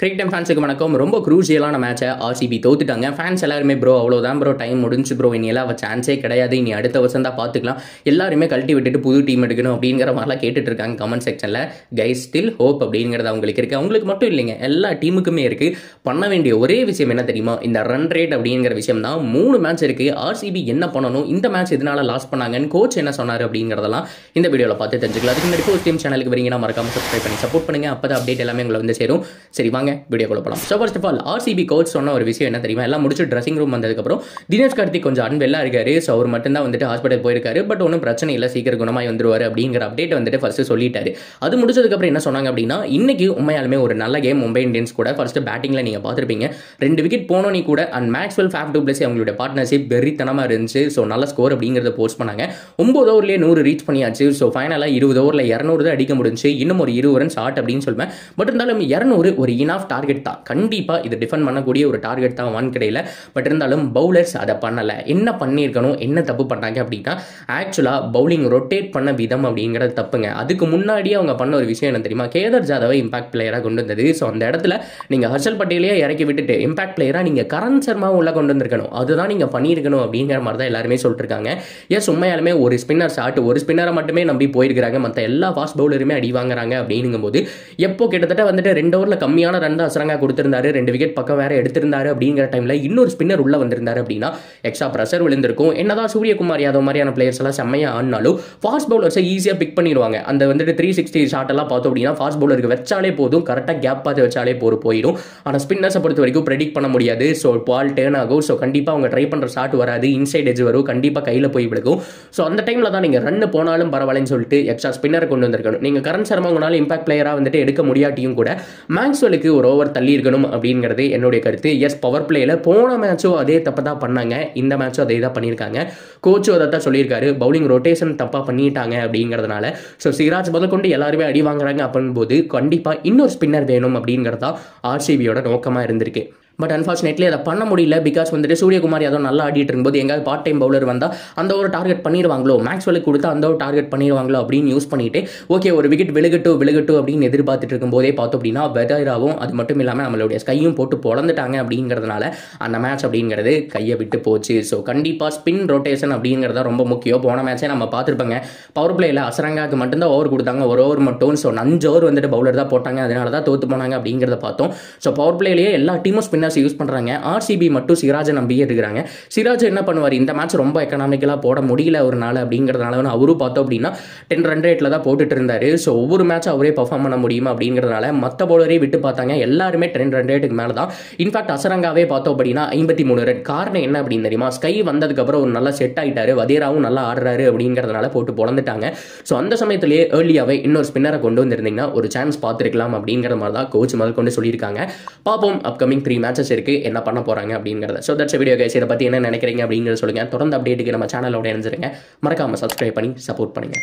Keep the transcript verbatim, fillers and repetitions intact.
கிரிக் time ஃபேன்ஸுக்கு வணக்கம். ரொம்ப க்ரூஷியலான மேட்சை ஆர்சிபி தோத்துட்டாங்க. ஃபேன்ஸ் எல்லாருமே ப்ரோ அவ்வளோதான் ப்ரோ, டைம் முடிஞ்சு ப்ரோ, இனி எல்லாம் சான்ஸே கிடையாது, இனி அடுத்த வருஷம் தான் பார்த்துக்கலாம், எல்லாருமே கழட்டி விட்டுட்டு புது டீம் எடுக்கணும் அப்படிங்கிற மாதிரிலாம் கேட்டுட்டு இருக்காங்க கமெண்ட் செக்ஷனில். கைஸ், ஸ்டில் ஹோப் அப்படிங்கிறது அவங்களுக்கு இருக்குது. அவங்களுக்கு மட்டும் இல்லைங்க, எல்லா டீமுக்குமே இருக்குது. பண்ண வேண்டிய ஒரே விஷயம் என்ன தெரியுமா, இந்த ரன் ரேட் அப்படிங்கிற விஷயம் தான். மூணு மேட்ச் இருக்குது, ஆர்சிபி என்ன பண்ணணும், இந்த மேட்ச் இதனால் லாஸ் பண்ணாங்கன்னு கோச் என்ன சொன்னார் அப்படிங்கிறதெல்லாம் இந்த வீடியோவில் பார்த்து தெரிஞ்சுக்கலாம். அதுக்கு முன்னாடி கோச் டீம் சேனலுக்கு வரீங்கன்னா மறக்காமல் சப்ஸ்கிரைப் பண்ணி சப்போர்ட் பண்ணுங்கள். அப்போ தான் அப்டேட் எல்லாமே உங்களை வந்து சேரும். சரி வாங்க வீடியோ கொடுப்பலாம். So first of all RCB coach சொன்ன ஒரு விஷயம் என்ன தெரியுமா, எல்லாம் முடிச்சு ட்ரெஸ்ஸிங் ரூம் வந்ததுக்கப்புறம் தினேஷ் கார்த்திக் கொஞ்சம் அன்வெல்லாக இருக்காரு. ஸோ அவர் மட்டும்தான் வந்துட்டு ஹாஸ்பிட்டல் போயிருக்காரு, பட் ஒன்றும் பிரச்சனை இல்லை, சீக்கிரம் குணமாய் வந்துருவார் அப்படிங்கிற அப்டேட் வந்துட்டு ஃபர்ஸ்ட் சொல்லிட்டாரு. அது முடிச்சதுக்கப்புறம் என்ன சொன்னாங்க அப்படின்னா, இன்னைக்கு உண்மையாலுமே ஒரு நல்ல கேம் மும்பை இந்தியன்ஸ் கூட. ஃபர்ஸ்ட் பேட்டிங்கில் நீங்கள் பார்த்துருப்பீங்க, ரெண்டு விக்கெட் போனோன்னே கூட and Maxwell Faf du Plessis அவங்களுடைய பார்ட்னர்ஷிப் வெறித்தனமாக இருந்துச்சு. ஸோ நல்ல ஸ்கோர் அப்படிங்கிறத போஸ்ட் பண்ணாங்க. ஒன்பது ஓவர்லேயே நூறு ரீச் பண்ணியாச்சு. ஸோ ஃபைனலாக இருபது ஓவரில் இரநூறு தான் அடிக்க முடிஞ்சு. இன்னும் ஒரு இருபது ரன் ஷார்ட் அப்படின்னு சொல்லுவேன். பட் இருந்தாலும் இரநூறு ஒரு இனாஃப் டார்கெட் தான், கண்டிப்பாக இது டிஃபெண்ட் பண்ணக்கூடிய ஒரு டார்கெட் தான் வான் கிடையில. பட் இருந்தாலும் பவுலர்ஸ் அதை பண்ணலை. என்ன பண்ணியிருக்கணும், என்ன தப்பு பண்ணாங்க அப்படின்னா, ஆக்சுவலாக பவுலிங் ரொட்டேட் பண்ண விதம் அப்படிங்கிறது தப்புங்க. அதுக்கு முன்னாடியே அவங்க பண்ண ஒரு விஷயம் என்ன தெரியுமா, கேதார் ஜாதவை இம்பாக்ட் பிளேயராக கொண்டு வந்தது. ஸோ அந்த இடத்துல நீங்கள் ஹர்ஷல் பட்டேலையே இறக்கி விட்டுட்டு இம்பாக்ட் பிளேயராக நீங்கள் கரண் சர்மாவை உள்ள கொண்டு வந்திருக்கணும், அதுதான் நீங்கள் பண்ணியிருக்கணும் அப்படிங்கிற மாதிரி தான் எல்லாருமே சொல்லிட்டுருக்காங்க. எஸ், உண்மையாலுமே ஒரு ஸ்பின்னர் ஷாட் ஒரு ஸ்பின்னரை மட்டுமே நம்பி போயிருக்கிறாங்க, மற்ற எல்லா ஃபாஸ்ட் பவுலருமே அடி வாங்குறாங்க. அப்படிங்கும்போது எப்போ கிட்டத்தட்ட வந்துட்டு ரெண்டு ஓவரில் கம்மியான ரன் தான் அசரங்கா கொடுத்திருந்தாரு, ரெண்டு விக்கெட் பக்கம் வேற எடுத்திருந்தாரு. அப்படிங்கிற டைமில் இன்னொரு ஸ்பின்னர் உள்ள வந்திருந்தாரு அப்படின்னா எக்ஸ்ட்ரா ப்ரெஷர் விழுந்திருக்கும். என்னதான் சூரியகுமார் யாதவ் மாதிரியான பிளேயர்ஸ் எல்லாம் செம்மையாக ஆனாலும் ஃபாஸ்ட் பவுலர்ஸை ஈஸியாக பிக் பண்ணிடுவாங்க. அந்த வந்துட்டு த்ரீ சிக்ஸ்டி ஷாட் எல்லாம் பார்த்தோம் அப்படின்னா ஃபாஸ்ட் பவுலருக்கு வச்சாலே போதும், கரெக்டாக கேப் பார்த்து வச்சாலே போதும் போயிடும். ஆனால் ஸ்பின்னர்ஸை பொறுத்த வரைக்கும் ப்ரெடிக்ட் பண்ண முடியாது. ஸோ பால் டேர்ன் ஆகும். ஸோ கண்டிப்பாக அவங்க ட்ரை பண்ணுற ஷாட் வராது, இன்சைட் எஜ் வரும், கண்டிப்பாக கையில் போய் விடுக்கும். ஸோ அந்த டைமில் தான் நீங்கள் ரன் போனாலும் பரவாயில்லன்னு சொல்லிட்டு எக்ஸ்ட்ரா ஸ்பின்னரை கொண்டு வந்திருக்கணும். நீங்கள் கரண் சர்மா உங்களால் இம்பாக்ட் பிளேயராக வந்துட்டு எடுக்க முடியாட்டியும் கூட மேக்ஸ்வெலுக்கு ஒரு ஓவர் தள்ளி இருக்கணும் அப்படிங்கிறது என்னுடைய கருத்து. எஸ், பவர் பிளேயில் போன மேட்சும் அதே தப்பை தான் பண்ணாங்க, இந்த மேட்சும் அதே தான் பண்ணியிருக்காங்க. கோச்சும் அதை தான் சொல்லியிருக்காரு, பவுலிங் ரொட்டேஷன் தப்பாக பண்ணிட்டாங்க அப்படிங்கிறதுனால. ஸோ சிராஜ் முதல் கொண்டு எல்லாருமே அடி வாங்குறாங்க அப்படின்போது கண்டிப்பாக இன்னொரு ஸ்பின்னர் வேணும் அப்படிங்கிறது தான் ஆர்சிபியோட நோக்கமாக இருந்திருக்கு. பட் அன்ஃபார்ச்சுனேட்லி அதை பண்ண முடியல. பிகாஸ் வந்துட்டு சூரியகுமார் யாதவ் நல்லா ஆடிட்டு இருக்கும்போது எங்காவது பார்ட் டைம் பவுலர் வந்தால் அந்த ஒரு டார்கெட் பண்ணிடுவாங்களோ, மேக்ஸ்வெலுக்கு கொடுத்தா அந்த ஒரு டார்கெட் பண்ணிடுவாங்களோ அப்படின்னு யூஸ் பண்ணிட்டு ஓகே ஒரு விக்கெட் விழுகட்டும் விழுகட்டும் அப்படின்னு எதிர்பார்த்துட்டு இருக்கும்போதே பார்த்தோம் அப்படின்னா பெதாயிராவும் அது மட்டும் இல்லாமல் நம்மளுடைய ஸ்கையும் போட்டு பொழந்துட்டாங்க. அப்படிங்கிறதுனால அந்த மேட்ச் அப்படிங்கிறது கையை விட்டு போச்சு. ஸோ கண்டிப்பாக ஸ்பின் ரொட்டேஷன் அப்படிங்கிறத ரொம்ப முக்கியம். போன மேட்சே நம்ம பார்த்துருப்பாங்க, பவர் பிளேயில் அசரங்காவுக்கு மட்டும்தான் ஓவர் கொடுத்தாங்க, ஒரு ஓவர் மட்டும். ஸோ அஞ்சு ஓவர் வந்துட்டு பவுலர் தான் போட்டாங்க, அதனால தான் தோற்று போனாங்க அப்படிங்கிறத பார்த்தோம். ஸோ பவர் பிளேலேயே எல்லா டீமும் ஸ்பின்னர் யூஸ் பண்றாங்க, ஆர்சிபி மட்டும் சிராஜை நம்பியே இருக்கிறாங்க. சிராஜ் என்ன பண்ணுவார், இந்த மேட்ச் ரொம்ப எக்கனாமிக்கலா போட முடியல ஒரு நாள் அப்படிங்கிறதுனால அவரும் பார்த்தோம் அப்படின்னா டென் ரன் ரேட்ல தான் போட்டுட்டு இருந்தாரு. ஸோ ஒவ்வொரு மேட்சும் அவரே பர்ஃபார்ம் பண்ண முடியுமா அப்படிங்கிறதுனால மற்ற பவுலரே விட்டு பார்த்தாங்க, எல்லாருமே டென் ரன் ரேட்டுக்கு மேலே தான். இன்ஃபேக்ட் அசரங்காவே பார்த்தோம் அப்படின்னா ஐம்பத்தி மூணு ரன். காரணம் என்ன அப்படின்னு தெரியுமா, ஸ்கை வந்ததுக்கப்புறம் ஒரு நல்லா செட் ஆகிட்டாரு, வதேராவும் நல்லா ஆடுறாரு அப்படிங்கிறதுனால போட்டு பொழந்துட்டாங்க. ஸோ அந்த சமயத்திலேயே ஏர்லியாவே இன்னொரு ஸ்பின்னரை கொண்டு வந்திருந்தீங்கன்னா ஒரு சான்ஸ் பார்த்துருக்கலாம் அப்படிங்கிற மாதிரி தான் கோச் முதல் கொண்டு சொல்லியிருக்காங்க. பார்ப்போம் அப்கமிங் த்ரீ மேட்ச் இருக்கு என்ன பண்ண போறாங்க அப்படிங்கறத. சோ தட்ஸ் வீடியோ கைஸ், இத பத்தி என்ன நினைக்கிறீங்க அப்படிங்கறத சொல்லுங்க. தொடர்ந்து அப்டேட்டுக்கு நம்ம சேனலோட இணைஞ்சிருங்க, மறக்காம சப்ஸ்கிரைப் பண்ணி சப்போர்ட் பண்ணுங்க.